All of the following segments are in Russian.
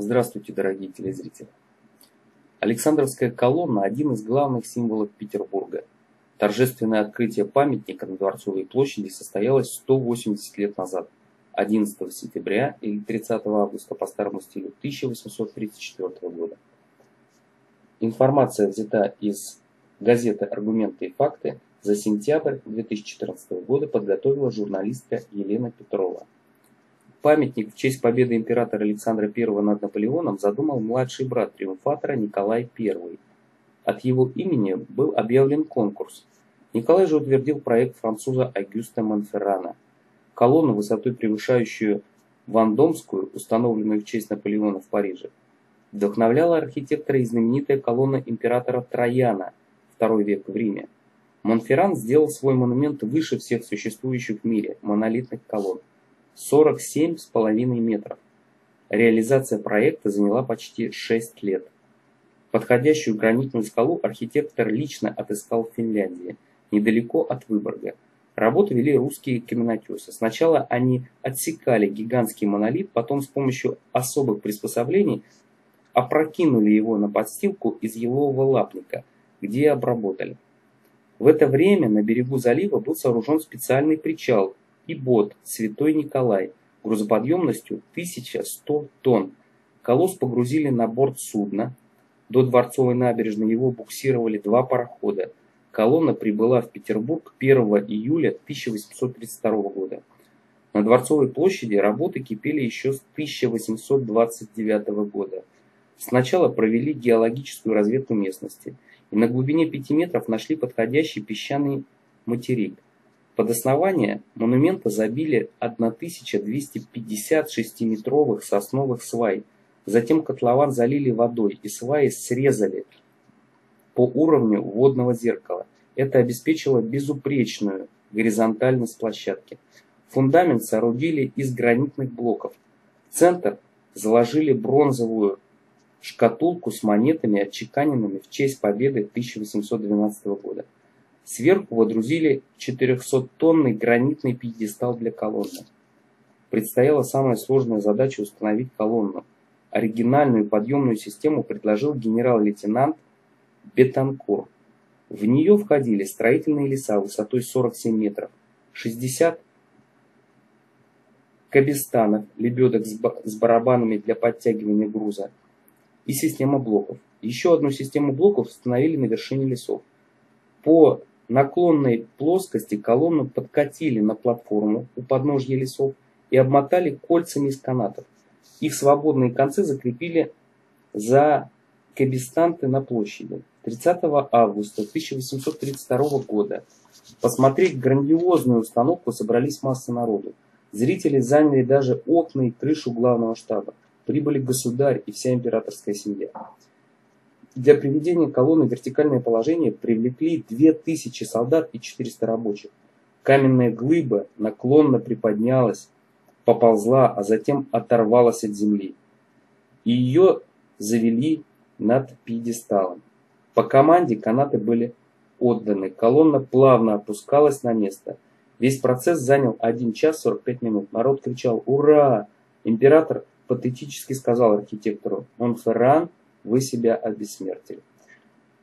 Здравствуйте, дорогие телезрители! Александровская колонна – один из главных символов Петербурга. Торжественное открытие памятника на Дворцовой площади состоялось 180 лет назад, 11 сентября или 30 августа по старому стилю 1834 года. Информация взята из газеты «Аргументы и факты» за сентябрь 2014 года, подготовила журналистка Елена Петрова. Памятник в честь победы императора Александра I над Наполеоном задумал младший брат триумфатора Николай I. От его имени был объявлен конкурс. Николай же утвердил проект француза Огюста Монферрана. Колонну, высотой превышающую Вандомскую, установленную в честь Наполеона в Париже, вдохновляла архитектора и знаменитая колонна императора Траяна, II век в Риме. Монферран сделал свой монумент выше всех существующих в мире монолитных колонн. 47,5 метров. Реализация проекта заняла почти 6 лет. Подходящую гранитную скалу архитектор лично отыскал в Финляндии, недалеко от Выборга. Работу вели русские каменотесы. Сначала они отсекали гигантский монолит, потом с помощью особых приспособлений опрокинули его на подстилку из елового лапника, где и обработали. В это время на берегу залива был сооружен специальный причал и бот «Святой Николай» грузоподъемностью 1100 тонн. Колосс погрузили на борт судна. До Дворцовой набережной его буксировали 2 парохода. Колонна прибыла в Петербург 1 июля 1832 года. На Дворцовой площади работы кипели еще с 1829 года. Сначала провели геологическую разведку местности и на глубине 5 метров нашли подходящий песчаный материк. Под основание монумента забили 1256-метровых сосновых свай. Затем котлован залили водой и сваи срезали по уровню водного зеркала. Это обеспечило безупречную горизонтальность площадки. Фундамент соорудили из гранитных блоков. В центр заложили бронзовую шкатулку с монетами, отчеканенными в честь победы 1812 года. Сверху водрузили 400-тонный гранитный пьедестал для колонны. Предстояла самая сложная задача установить колонну. Оригинальную подъемную систему предложил генерал-лейтенант Бетанкор. В нее входили строительные леса высотой 47 метров, 60 кабестанов, лебедок с барабанами для подтягивания груза, и система блоков. Еще одну систему блоков установили на вершине лесов. По наклонной плоскости колонну подкатили на платформу у подножья лесов и обмотали кольцами из канатов. Их свободные концы закрепили за кабестанты на площади. 30 августа 1832 года посмотреть грандиозную установку собрались масса народу. Зрители заняли даже окна и крышу главного штаба. Прибыли государь и вся императорская семья. Для приведения колонны в вертикальное положение привлекли 2000 солдат и 400 рабочих. Каменная глыба наклонно приподнялась, поползла, а затем оторвалась от земли. И ее завели над пьедесталом. По команде канаты были отданы. Колонна плавно опускалась на место. Весь процесс занял 1 час 45 минут. Народ кричал «Ура!». Император патетически сказал архитектору: «Монферран, вы себя обессмертили».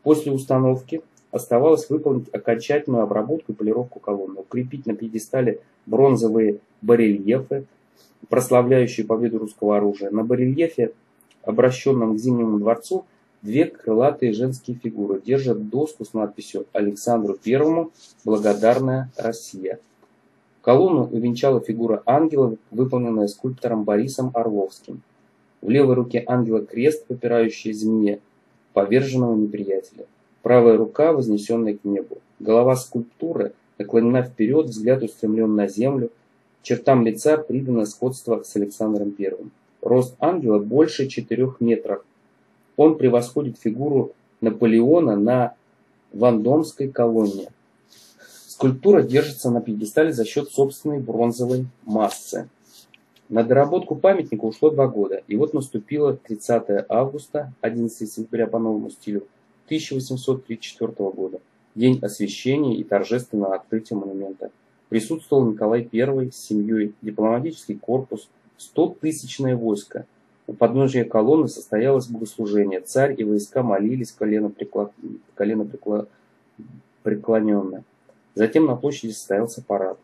После установки оставалось выполнить окончательную обработку и полировку колонны, укрепить на пьедестале бронзовые барельефы, прославляющие победу русского оружия. На барельефе, обращенном к Зимнему дворцу, 2 крылатые женские фигуры держат доску с надписью «Александру I, благодарная Россия». Колонну увенчала фигура ангела, выполненная скульптором Борисом Орловским. В левой руке ангела крест, попирающий змея, поверженного неприятеля. Правая рука, вознесенная к небу. Голова скульптуры наклонена вперед, взгляд устремлен на землю. Чертам лица придано сходство с Александром I. Рост ангела больше 4 метров. Он превосходит фигуру Наполеона на Вандомской колонне. Скульптура держится на пьедестале за счет собственной бронзовой массы. На доработку памятника ушло 2 года, и вот наступило 30 августа, 11 сентября по новому стилю 1834 года, день освящения и торжественного открытия монумента. Присутствовал Николай I с семьей, дипломатический корпус, 100-тысячное войско. У подножия колонны состоялось богослужение. Царь и войска молились коленопреклоненно. Затем на площади состоялся парад.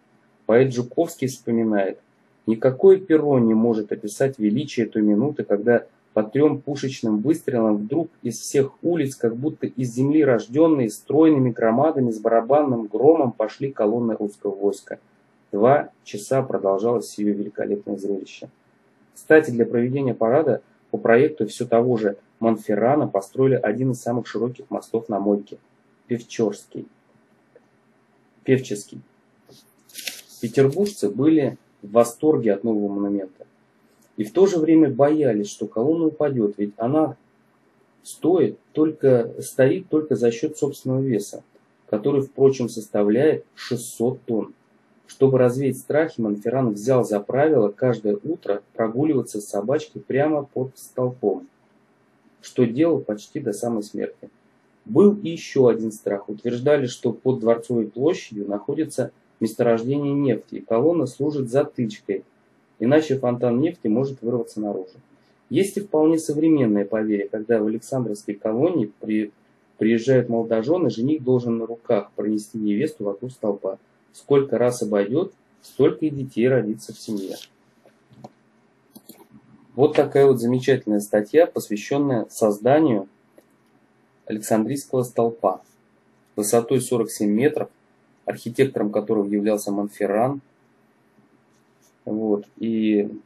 Поэт Жуковский вспоминает: «Никакое перо не может описать величие той минуты, когда по трем пушечным выстрелам вдруг из всех улиц, как будто из земли рожденные, стройными громадами с барабанным громом пошли колонны русского войска. 2 часа продолжалось сие великолепное зрелище». Кстати, для проведения парада по проекту все того же Монферрана построили один из самых широких мостов на Мойке – Певческий. Петербуржцы были в восторге от нового монумента. И в то же время боялись, что колонна упадет, ведь она стоит только за счет собственного веса, который, впрочем, составляет 600 тонн. Чтобы развеять страхи, Монферран взял за правило каждое утро прогуливаться с собачкой прямо под столпом, что делал почти до самой смерти. Был и еще один страх. Утверждали, что под Дворцовой площадью находится месторождение нефти, и колонна служит затычкой, иначе фонтан нефти может вырваться наружу. Есть и вполне современное поверье, когда в Александровской колонии приезжают молодожены, жених должен на руках пронести невесту вокруг столпа. Сколько раз обойдет, столько и детей родится в семье. Вот такая вот замечательная статья, посвященная созданию Александрийского столпа высотой 47 метров, архитектором которого являлся Монферран. Вот. И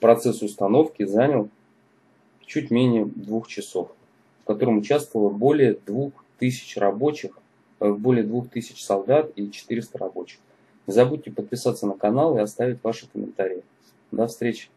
процесс установки занял чуть менее 2 часов, в котором участвовало более 2000 рабочих, более 2000 солдат и 400 рабочих. Не забудьте подписаться на канал и оставить ваши комментарии. До встречи!